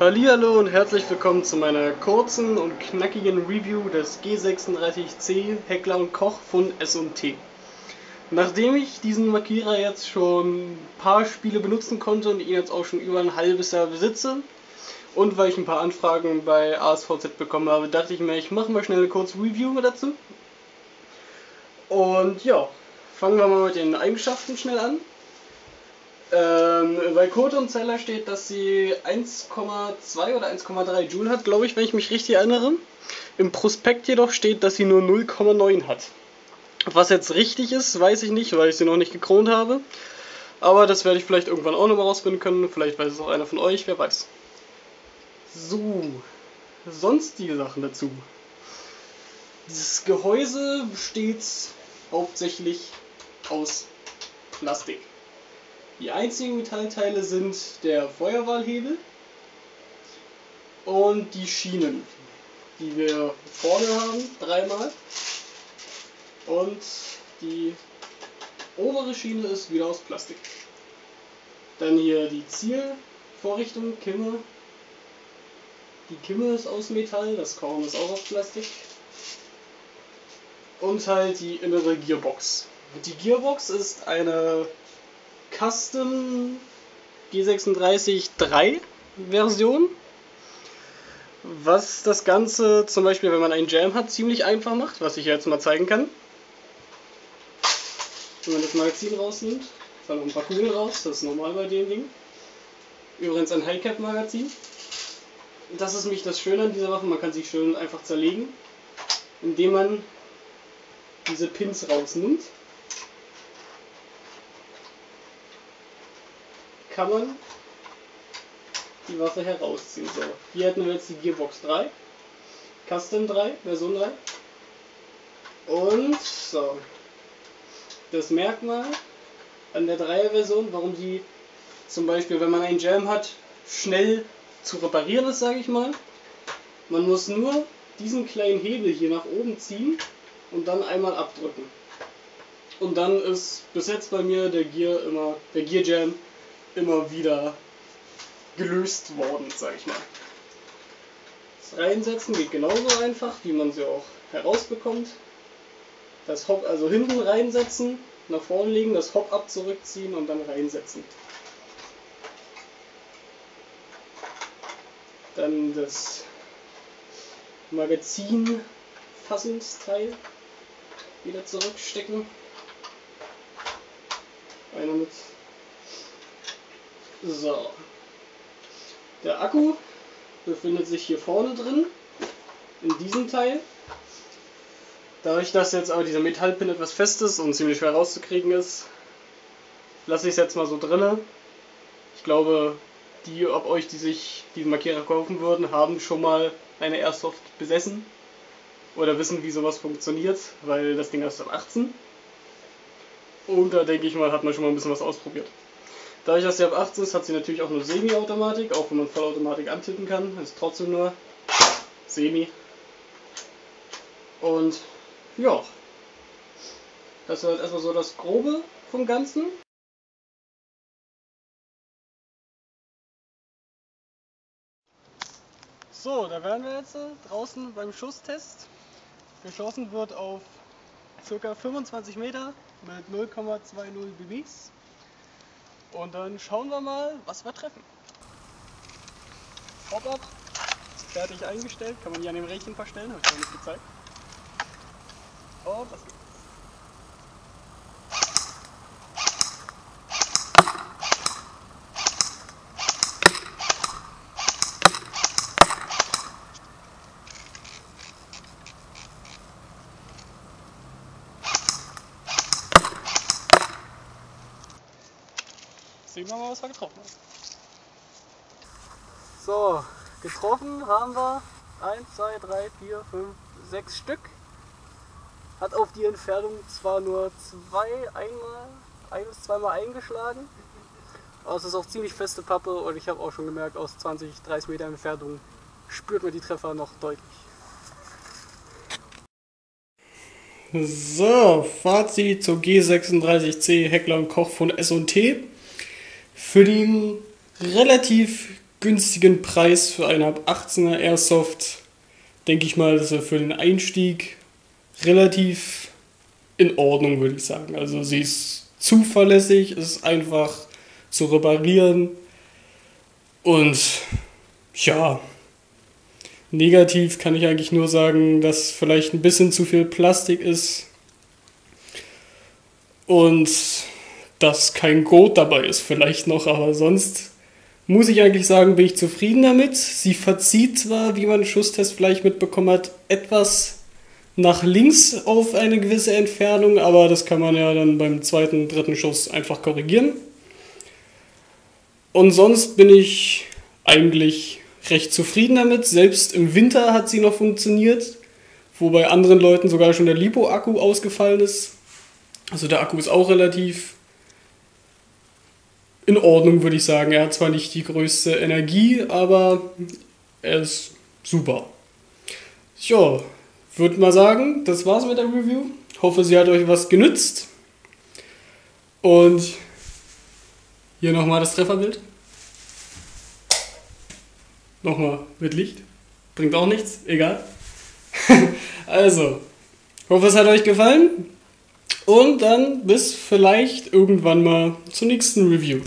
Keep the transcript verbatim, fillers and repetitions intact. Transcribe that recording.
Hallihallo und herzlich willkommen zu meiner kurzen und knackigen Review des G sechsunddreißig C Heckler und Koch von S und T. Nachdem ich diesen Markierer jetzt schon ein paar Spiele benutzen konnte und ihn jetzt auch schon über ein halbes Jahr besitze und weil ich ein paar Anfragen bei A S V Z bekommen habe, dachte ich mir, ich mache mal schnell eine kurze Review dazu. Und ja, fangen wir mal mit den Eigenschaften schnell an. Ähm, bei Code und Zeller steht, dass sie eins Komma zwei oder eins Komma drei Joule hat, glaube ich, wenn ich mich richtig erinnere. Im Prospekt jedoch steht, dass sie nur null Komma neun hat. Was jetzt richtig ist, weiß ich nicht, weil ich sie noch nicht gekront habe. Aber das werde ich vielleicht irgendwann auch nochmal rausfinden können. Vielleicht weiß es auch einer von euch, wer weiß. So, sonst die Sachen dazu. Dieses Gehäuse besteht hauptsächlich aus Plastik. Die einzigen Metallteile sind der Feuerwahlhebel und die Schienen, die wir vorne haben, dreimal. Und die obere Schiene ist wieder aus Plastik. Dann hier die Zielvorrichtung, Kimme. Die Kimme ist aus Metall, das Korn ist auch aus Plastik. Und halt die innere Gearbox. Die Gearbox ist eine Custom G sechsunddreißig drei Version, was das Ganze zum Beispiel, wenn man einen Jam hat, ziemlich einfach macht, was ich jetzt mal zeigen kann. Wenn man das Magazin rausnimmt, dann noch ein paar Kugeln raus, das ist normal bei dem Ding. Übrigens ein High-Cap Magazin. Das ist nämlich das Schöne an dieser Waffe, man kann sich schön einfach zerlegen, indem man diese Pins rausnimmt. Kann man die Waffe herausziehen. So, hier hätten wir jetzt die Gearbox drei, Custom drei, Version drei. Und so, das Merkmal an der dreier Version, warum die zum Beispiel, wenn man einen Jam hat, schnell zu reparieren ist, sage ich mal. Man muss nur diesen kleinen Hebel hier nach oben ziehen und dann einmal abdrücken. Und dann ist bis jetzt bei mir der Gear immer, der Gear Jam immer wieder gelöst worden, sage ich mal. Das Reinsetzen geht genauso einfach, wie man sie auch herausbekommt. Das Hop, also hinten reinsetzen, nach vorne legen, das Hop-up zurückziehen und dann reinsetzen. Dann das Magazinfassungsteil wieder zurückstecken. Einer mit. So, der Akku befindet sich hier vorne drin, in diesem Teil. Dadurch, dass jetzt aber dieser Metallpin etwas fest ist und ziemlich schwer rauszukriegen ist, lasse ich es jetzt mal so drinne. Ich glaube, die, ob euch die sich diesen Markierer kaufen würden, haben schon mal eine Airsoft besessen oder wissen, wie sowas funktioniert, weil das Ding ist ab achtzehn. Und da denke ich mal, hat man schon mal ein bisschen was ausprobiert. Dadurch, dass sie ab achtzehn ist, hat sie natürlich auch nur Semi-Automatik, auch wenn man Vollautomatik antippen kann, ist trotzdem nur Semi. Und ja, das war halt erstmal so das Grobe vom Ganzen. So, da wären wir jetzt draußen beim Schusstest. Geschossen wird auf ca. fünfundzwanzig Meter mit null Komma zwei null B Bs. Und dann schauen wir mal, was wir treffen. Hop-up, fertig eingestellt, kann man hier an dem Rädchen verstellen, habe ich noch nicht gezeigt. Und das geht's. Sehen wir mal, was wir getroffen haben. So, getroffen haben wir eins, zwei, drei, vier, fünf, sechs Stück. Hat auf die Entfernung zwar nur zwei einmal, ein bis zweimal eingeschlagen, aber es ist auch ziemlich feste Pappe und ich habe auch schon gemerkt, aus zwanzig, dreißig Meter Entfernung spürt man die Treffer noch deutlich. So, Fazit zur G sechsunddreißig C Heckler und Koch von S und T. Für den relativ günstigen Preis für eine ab achtzehner Airsoft, denke ich mal, dass er für den Einstieg relativ in Ordnung, würde ich sagen. Also sie ist zuverlässig, ist einfach zu reparieren und ja, negativ kann ich eigentlich nur sagen, dass vielleicht ein bisschen zu viel Plastik ist und dass kein Gold dabei ist vielleicht noch, aber sonst muss ich eigentlich sagen, bin ich zufrieden damit. Sie verzieht zwar, wie man im Schusstest vielleicht mitbekommen hat, etwas nach links auf eine gewisse Entfernung, aber das kann man ja dann beim zweiten, dritten Schuss einfach korrigieren. Und sonst bin ich eigentlich recht zufrieden damit. Selbst im Winter hat sie noch funktioniert, wo bei anderen Leuten sogar schon der Lipo-Akku ausgefallen ist. Also der Akku ist auch relativ in Ordnung, würde ich sagen. Er hat zwar nicht die größte Energie, aber er ist super. Ja, würde mal sagen, das war's mit der Review. Hoffe, sie hat euch was genützt. Und hier nochmal das Trefferbild. Nochmal mit Licht. Bringt auch nichts, egal. Also, hoffe, es hat euch gefallen. Und dann bis vielleicht irgendwann mal zur nächsten Review.